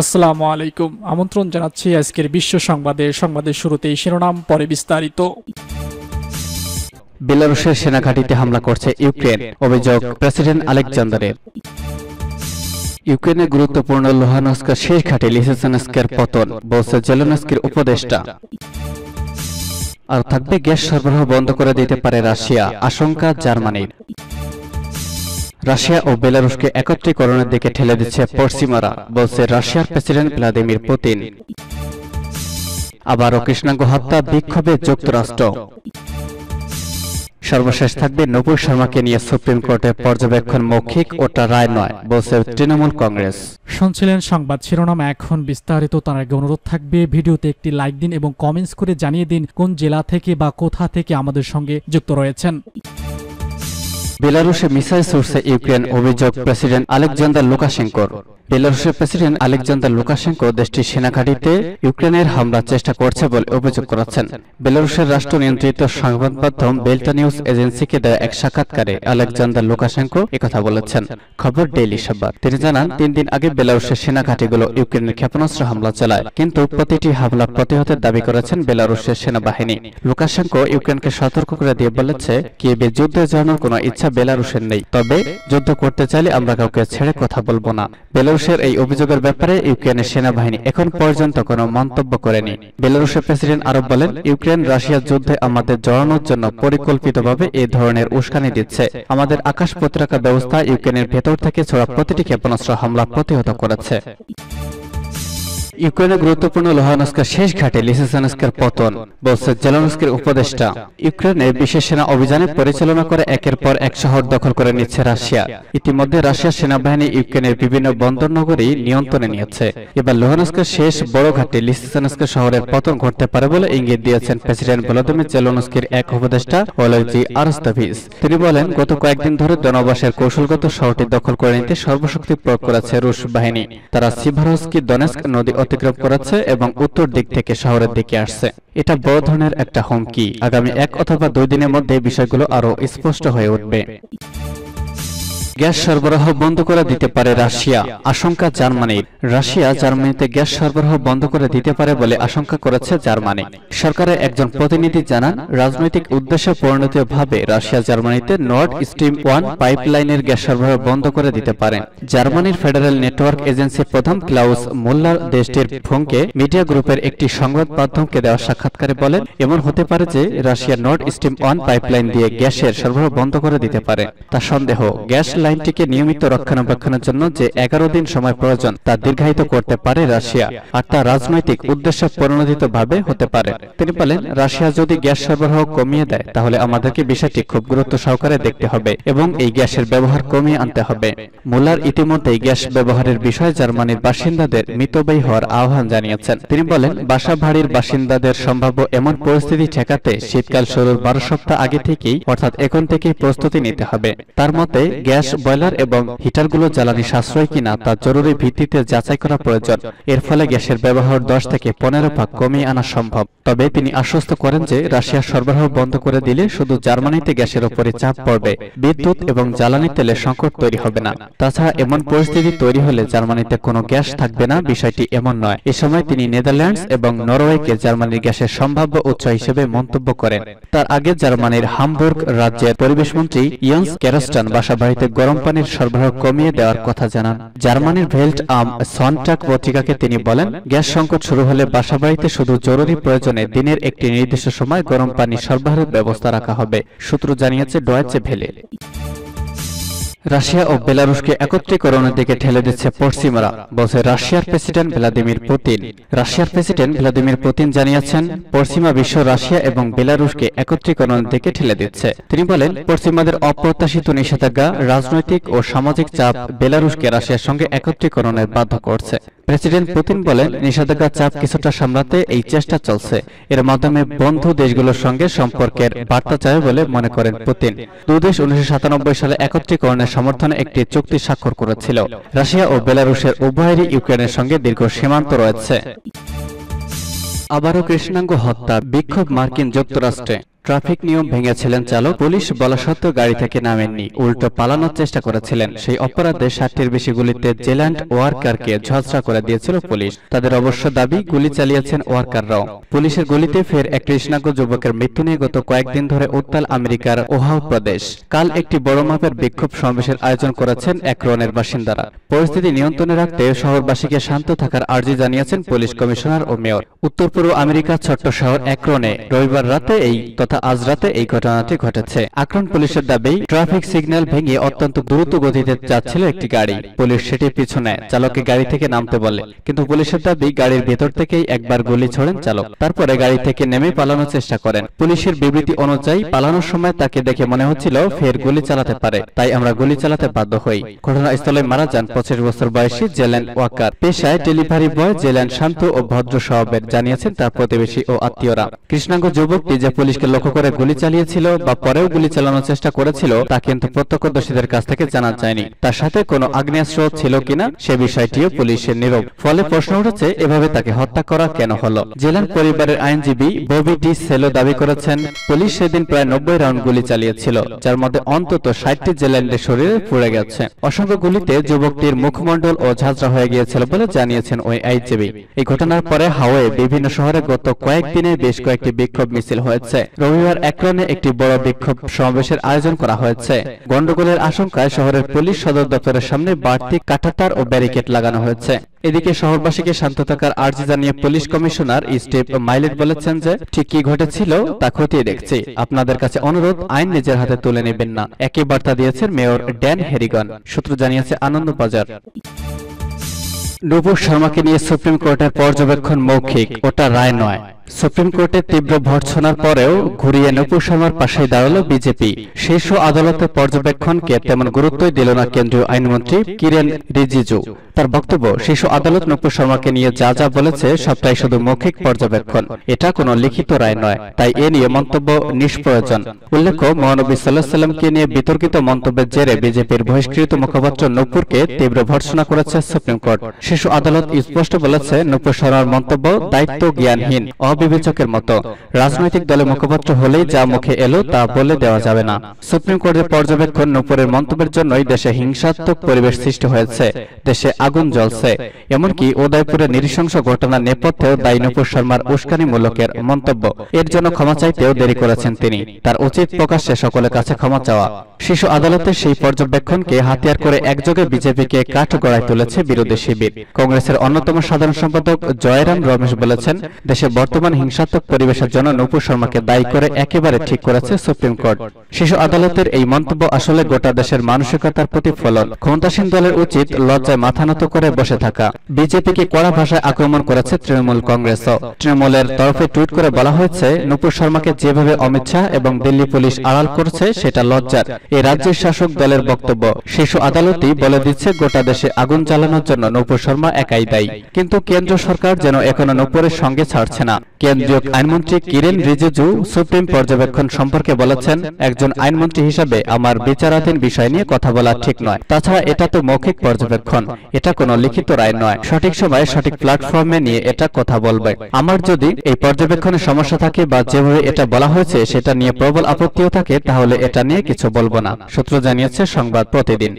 আসসালামু আলাইকুম আমন্ত্রণ জানাচ্ছি আজকের বিশ্ব সংবাদে সংবাদের শুরুতেই শিরোনাম পরে বিস্তারিত বেলারুশের সেনা ঘাঁটিতে হামলা করছে ইউক্রেন অভিযোগ প্রেসিডেন্ট আলেকজান্ডারের ইউক্রেনের গুরুত্বপূর্ণ লোহানস্ক শেষ ঘাঁটি লিসেনস্কের পতন বলছে জেলেনস্কির উপদেষ্টা আর থাকবে গ্যাস সরবরাহ বন্ধ করে দিতে পারে রাশিয়া আশঙ্কা জার্মানির রাশিয়া और बेलारूस के एकत्रीकरण दिखे ठेले दिखे पश्चिमारा बोलते राशियार प्रेसिडेंट भ्लादिमिर पुतिन आबारो कृष्णांग हत्या विक्षोभे যুক্তরাষ্ট্র सर्वशेष थाकबे নূপুর शर्मा के लिए सुप्रीम कोर्टे पर्यवेक्षण मौखिक ओटा राय नय बोलते तृणमूल कांग्रेस শুনছিলেন সংবাদ শিরোনাম এখন বিস্তারিত তার আগে অনুরোধ থাকবে ভিডিওতে একটি লাইক দিন এবং কমেন্টস করে জানিয়ে দিন কোন জেলা থেকে বা কোথা থেকে আমাদের সঙ্গে যুক্ত রয়েছেন बेलारूस मिसाइल सोर्से यूक्रेन अभियोग प्रेसिडेंट आलेक्जेंडर लुकाशेंकोर बेलारूसের প্রেসিডেন্ট আলেকজান্ডার লুকাশেঙ্কো দেশটির সেনাঘাঁটিতে ইউক্রেনের হামলার চেষ্টা করছে বলে অভিযোগ করেছেন বেলারুশের রাষ্ট্র নিয়ন্ত্রিত সংবাদ মাধ্যম বেল্টা নিউজ এজেন্সিকে দেওয়া এক সাক্ষাৎকারে আলেকজান্ডার লুকাশেঙ্কো একথা বলেছেন খবর ডেইলি সংবাদ তিনি জানান তিন দিন আগে বেলারুশের সেনাঘাঁটিগুলো ইউক্রেনের ক্ষেপণাস্ত্র হামলা চালায় কিন্তু প্রতিটি হামলা প্রতিহতের দাবি করেছেন বেলারুশের সেনাবাহিনী লুকাশেঙ্কো ইউক্রেনকে সতর্ক করে দিয়ে বলেছে কিয়েভে যুদ্ধে জড়ানোর কোনো ইচ্ছা বেলারুশের নেই তবে যুদ্ধ করতে চাইলে আমরা কাউকে ছেড়ে কথা বলবো না বেলারুশের এই অভিযোগের ব্যাপারে ইউক্রেনের সেনাবাহিনী এখন পর্যন্ত কোনো মন্তব্য করেনি বেলারুশের প্রেসিডেন্ট আরব বলেন ইউক্রেন রাশিয়ার যুদ্ধে আমাদের জড়ানোর জন্য পরিকল্পিতভাবে এই ধরনের উস্কানি দিচ্ছে আমাদের আকাশ প্রতিরক্ষা ব্যবস্থা ইউক্রেনের ভেতর থেকে ছড়া প্রতিটি ক্ষেপণাস্ত্র হামলা প্রতিহত করেছে ইউক্রেনের গুরুত্বপূর্ণ লোহানস্ক শেষ ঘাটে লিসেনস্কের পতন বলছে জেলেনস্কির উপদেষ্টা ইউক্রেনে বিশেষ সেনা অভিযানে পরিচালনা করে একের পর এক শহর দখল করে নিচ্ছে রাশিয়া ইতিমধ্যে রাশিয়ার সেনাবাহিনী ইউক্রেনের বিভিন্ন বন্দর নগরী নিয়ন্ত্রণে নিয়েছে এবার লোহানস্কের শেষ বড় ঘাটে লিসেনস্ক শহরের পতন ঘটতে পারে বলে ইঙ্গিত দিয়েছেন প্রেসিডেন্ট ভ্লাদিমির জেলেনস্কির এক উপদেষ্টা ওলেজি আরস্তভিস তিনি বলেন গত কয়েকদিন ধরে দনবাসের কৌশলগত শহরটি দখল করে নিতে সর্বশক্তি প্রয়োগ করেছে রুশ বাহিনী তারা সিভারস্কি দনেস্ক নদী অতিক্রম করেছে এবং উত্তর দিক থেকে শহরের দিকে আসছে এটা বড় ধরনের একটা হুমকি আগামী এক অথবা দুই দিনের মধ্যে বিষয়গুলো আরো স্পষ্ট হয়ে উঠবে গ্যাস সরবরাহ বন্ধ করে দিতে পারে রাশিয়া আশঙ্কা জার্মানির রাশিয়া জার্মানিতে গ্যাস সরবরাহ বন্ধ করে দিতে পারে বলে আশঙ্কা করেছে জার্মানি সরকারের একজন প্রতিনিধি জানান রাজনৈতিক উদ্দেশ্যে পরিণতভাবে রাশিয়া জার্মানিতে নর্ড স্ট্রিম 1 পাইপলাইনের গ্যাস সরবরাহ বন্ধ করে দিতে পারে জার্মানির ফেডারেল নেটওয়ার্ক এজেন্সির প্রধান ক্লাউস মুল্লার দেশটির ভঙ্গে মিডিয়া গ্রুপের একটি সংবাদ মাধ্যমকে দেওয়া সাক্ষাৎকারে বলেন এমন হতে পারে যে রাশিয়া নর্ড স্ট্রিম 1 পাইপলাইন দিয়ে গ্যাসের সরবরাহ বন্ধ করে দিতে পারে তা সন্দেহ গ্যাস লাইনটিকে নিয়মিত রক্ষণাবেক্ষণের জন্য যে ১১ দিন সময় প্রয়োজন তা দীর্ঘায়িত করতে পারে রাশিয়া আর তা রাজনৈতিক উদ্দেশ্যে পরিণতভাবে হতে পারে তিনি বলেন রাশিয়া যদি গ্যাস সরবরাহ কমিয়ে দেয় তাহলে আমাদেরকে বিষয়টি খুব গুরুত্ব সহকারে দেখতে হবে এবং এই গ্যাসের ব্যবহার কমিয়ে আনতে হবে মুলার ইতিমধ্যেই গ্যাস ব্যবহারের বিষয়ে জার্মানির বাসিন্দাদের মিতব্যয়ী হওয়ার আহ্বান জানিয়েছেন তিনি বলেন বাসা ভাড়ির বাসিন্দাদের সম্ভাব্য এমন পরিস্থিতি ঠেকাতে শীতকাল শুরুর ১২ সপ্তাহ আগে থেকেই অর্থাৎ এখন থেকেই প্রস্তুতি নিতে হবে তার মতে গ্যাস বয়লার এবং হিটারগুলো জ্বালানি সাশ্রয় কিনা তা জরুরি ভিত্তিতে যাচাই করা প্রয়োজন এর ফলে গ্যাসের ব্যবহার 10 থেকে 15% কমিয়ে আনা সম্ভব তবে তিনি আশ্বস্ত করেন যে রাশিয়া সরবরাহ বন্ধ করে দিলে শুধু জার্মানিতে গ্যাসের উপরে চাপ পড়বে বিদ্যুৎ এবং জ্বালানি তেলের সংকট তৈরি হবে না তাছাড়া এমন পরিস্থিতি তৈরি হলে জার্মানিতে কোনো গ্যাস থাকবে না বিষয়টি এমন নয় এ সময় তিনি নেদারল্যান্ডস এবং নরওয়েকে জার্মানির গ্যাসের সম্ভাব্য উৎস হিসেবে মন্তব্য করেন তার আগে জার্মানির হামবুর্গ রাজ্যের পরিবেশ মন্ত্রী ইয়ন্স ক্যারস্টান বাসাবাড়িতে গরম পানির সরবরাহ কমিয়ে দেওয়ার কথা জানান জার্মানির ভেল্ট আম সনটাক পত্রিকাকে তিনি বলেন গ্যাস সংকট শুরু হলে বাসাবাড়িতে শুধু জরুরি প্রয়োজনে দিনের একটি নির্দিষ্ট সময় গরম পানি সরবরাহের ব্যবস্থা রাখা হবে সূত্র জানিয়েছে ডয়েচে ভেলে রাশিয়া ও বেলারুশকে একত্রীকরণের দিকে ঠেলে দিচ্ছে পশ্চিমারা বলছে রাশিয়ার প্রেসিডেন্ট ভ্লাদিমির পুতিন রাশিয়ার প্রেসিডেন্ট ভ্লাদিমির পুতিন জানিয়েছেন পশ্চিমা বিশ্ব রাশিয়া এবং বেলারুশকে একত্রীকরণের দিকে ঠেলে দিচ্ছে তিনি বলেন পশ্চিমাদের অপ্রত্যাশিত নিষেধাজ্ঞা রাজনৈতিক ও সামাজিক চাপ বেলারুশকে রাশিয়ার সঙ্গে একত্রীকরণে বাধ্য করছে প্রেসিডেন্ট পুতিন বলেন নিষেধাজ্ঞা চাপ কিছুটা সামলাতে এই চেষ্টা চলছে এর মাধ্যমে বন্ধু দেশগুলোর সঙ্গে সম্পর্কের বার্তা চায় বলে মনে করেন পুতিন দুই দেশ 1997 সালে একত্রীকরণের সমর্থনে একটি চুক্তি স্বাক্ষর করেছিল রাশিয়া ও বেলারুশের উভয়েরই ইউক্রেনের সঙ্গে দীর্ঘ সীমান্ত রয়েছে আবারও কৃষ্ণাঙ্গ হত্যা বিক্ষোভ মার্কিন যুক্তরাষ্ট্রে ट्राफिक नियम भेंगेछिलेन चालक पुलिस बला सत्त्वेও गाड़ी थेके नामेननि उल्टो पालानोर चेष्टा करेछिलेन। सेई अपराधे 60टिर बेशी गुलिते जेलांट वार्कारके झलसा करे दियेछिल पुलिश। तादेर अवश्य दाबी गुली चालियेछेन वार्कारराव। पुलिशेर गुलिते फेर एक कृष्णांग युवकेर मृत्यु निये गत कयेकदिन धरे उत्ताल आमेरिकार ओहायो प्रदेश। काल एकटी बड़ मापेर विक्षोभ समावेशेर आयोजन करेछेन एक्रोनेर बासिन्दारा। परिस्थिति नियंत्रणे राखते शहरबासीके शांत थाकार आर्जी जानियेछेन पुलिश कमिशनार ओ मेयर। उत्तर पूर्व आमेरिकार छोट्ट शहर एक्रोने रविवार राते एई तथा आज राते এই ঘটনাটি ঘটেছে। আক্রমণ পুলিশের দাবি ট্রাফিক সিগন্যাল ভেঙে অত্যন্ত দ্রুত গতিতে যাচ্ছিল একটি গাড়ি। পুলিশ সেটির পিছনে চালককে গাড়ি থেকে নামতে বলে, কিন্তু পুলিশের দাবি গাড়ির ভেতর থেকেই একবার গুলি ছোড়েন চালক, তারপরে গাড়ি থেকে নেমে পালানোর চেষ্টা করেন। পুলিশের বিবৃতি অনুযায়ী পালানোর সময় তাকে দেখে মনে হচ্ছিল ফের গুলি চালাতে পারে, তাই আমরা গুলি চালাতে বাধ্য হই। ঘটনাস্থলে মারা যান 25 বছর বয়সী জেলেন ওয়াকার। পেশায় ডেলিভারি বয় জেলেন শান্ত ও ভদ্র স্বভাবের, জানিয়েছেন তার প্রতিবেশী ও আত্মীয়রা। কৃষ্ণাঙ্গ যুবকটি যে পুলিশকে লক্ষ্য করে গুলি চালিয়েছিল বা পরেও গুলি চালানোর চেষ্টা করেছিল তা কিন্তু প্রত্যক্ষদর্শীদের কাছ থেকে জানা যায়নি। তার সাথে কোনো আগ্নেয়াস্ত্র ছিল কিনা সে বিষয়টিও পুলিশের নীরব। ফলে প্রশ্ন উঠেছে এভাবে তাকে হত্যা করা কেন হলো। জেলার পরিবারের আইনজীবী ববি ডি সেলো দাবি করেছেন পুলিশ সেদিন প্রায় 90 রাউন্ড গুলি চালিয়েছিল, যার মধ্যে অন্তত 60টি জেলারের শরীরে পুড়ে গেছে। অসংখ্য গুলিতে যুবকটির মুখমণ্ডল ও ঝাঁঝরা হয়ে গিয়েছিল বলে জানিয়েছেন ওই আইনজীবী। এই ঘটনার পরে হাওয়ে বিভিন্ন শহরে গত কয়েকদিনে বেশ কয়েকটি বিক্ষোভ মিছিল হয়েছে। রবিবার একরনে একটি বড় বিক্ষোভ সমাবেশের আয়োজন করা হয়েছে। গন্ডগোলের আশঙ্কায় শহরের পুলিশ সদর দপ্তরের সামনে বাড়তি কাঁটাতার ও ব্যারিকেড লাগানো হয়েছে। এদিকে শহরবাসীকে শান্ত থাকার আর্জি জানিয়ে পুলিশ কমিশনার স্টিভ মাইলেট বলেছেন যে ঠিক কি ঘটেছিল তা খতিয়ে দেখছি। আপনাদের কাছে অনুরোধ, আইন নিজের হাতে তুলে নেবেন না, একই বার্তা দিয়েছেন মেয়র ড্যান হেরিগন। সূত্র জানিয়েছে আনন্দবাজার। নুপুর শর্মাকে নিয়ে সুপ্রিম কোর্টের পর্যবেক্ষণ মৌখিক, ওটা রায় নয়। সুপ্রিম কোর্টে তীব্র ভর্ৎসনার পরেও ঘুরিয়ে নুপুর শর্মার পাশে দাঁড়ালো বিজেপি। শীর্ষ আদালতের পর্যবেক্ষণকে তেমন গুরুত্বই দিল না কেন্দ্রীয় আইনমন্ত্রী কিরেন রিজিজু। তার বক্তব্য, শীর্ষ আদালত নুপুর শর্মাকে নিয়ে যা যা বলেছে সবটাই শুধু মৌখিক পর্যবেক্ষণ, এটা কোনো লিখিত রায় নয়, তাই এ নিয়ে মন্তব্য নিষ্প্রয়োজন। উল্লেখ্য, মহানবী সাল্লাল্লাহু আলাইহি ওয়াসাল্লামকে নিয়ে বিতর্কিত মন্তব্যের জেরে বিজেপির বহিষ্কৃত মুখপাত্র নুপুরকে তীব্র ভর্ৎসনা করেছে সুপ্রিম কোর্ট। শীর্ষ আদালত স্পষ্ট বলেছে নুপুর শর্মার মন্তব্য দায়িত্ব জ্ঞানহীন, বিবেচকের মতো। রাজনৈতিক দলের মুখপাত্র হলেই যা মুখে এলো তা বলে দেওয়া যাবে না। সুপ্রিম কোর্টের পর্যবেক্ষণ, নুপুরের মন্তব্যের জন্যই দেশে হিংসাত্মক পরিবেশ সৃষ্টি হয়েছে, দেশে আগুন জ্বলছে, এমনকি উদয়পুরের নৃশংস ঘটনার নেপথ্যেও দায়ী নুপুর শর্মার উস্কানিমূলকের মন্তব্য। এর জন্য ক্ষমা চাইতেও দেরি করেছেন তিনি, তার উচিত প্রকাশ্যে সকলের কাছে ক্ষমা চাওয়া। শীর্ষ আদালতের সেই পর্যবেক্ষণকে হাতিয়ার করে একযোগে বিজেপিকে কাঠগড়ায় তুলেছে বিরোধী শিবির। কংগ্রেসের অন্যতম সাধারণ সম্পাদক জয়রাম রমেশ বলেছেন, দেশে বর্তমান হিংসাত্মক পরিবেশের জন্য নুপুর শর্মাকে দায়ী করে একেবারে ঠিক করেছে সুপ্রিম কোর্ট। শীর্ষ আদালতের এই মন্তব্য আসলে গোটা দেশের মানসিকতার প্রতিফলন। ক্ষমতাসীন দলের উচিত লজ্জায় মাথা নত করে বসে থাকা। বিজেপিকে কড়া ভাষায় আক্রমণ করেছে তৃণমূল কংগ্রেসও। তৃণমূলের তরফে টুইট করে বলা হয়েছে, নুপুর শর্মাকে যেভাবে অমিত শাহ এবং দিল্লি পুলিশ আড়াল করছে সেটা লজ্জার। এই রাজ্যের শাসক দলের বক্তব্য। শীর্ষ আদালতই বলে দিচ্ছে গোটা দেশে আগুন জ্বালানোর জন্য নুপুর শর্মা একাই দায়ী, কিন্তু কেন্দ্র সরকার যেন এখনো নুপুরের সঙ্গে ছাড়ছে না। কেন্দ্রীয় আইনমন্ত্রী কিরেন রিজিজু সুপ্রিম পর্যবেক্ষণ সম্পর্কে বলেছেন, একজন আইনমন্ত্রী হিসেবে আমার বিচারাধীন বিষয় নিয়ে কথা বলা ঠিক নয়। তাছাড়া এটা তো মৌখিক পর্যবেক্ষণ, এটা কোনো লিখিত রায় নয়। সঠিক সময়ে সঠিক প্ল্যাটফর্মে নিয়ে এটা কথা বলবে। আমার যদি এই পর্যবেক্ষণে সমস্যা থাকে বা যেভাবে এটা বলা হয়েছে সেটা নিয়ে প্রবল আপত্তিও থাকে, তাহলে এটা নিয়ে কিছু বলবো না, সূত্র জানিয়েছে সংবাদ প্রতিদিন।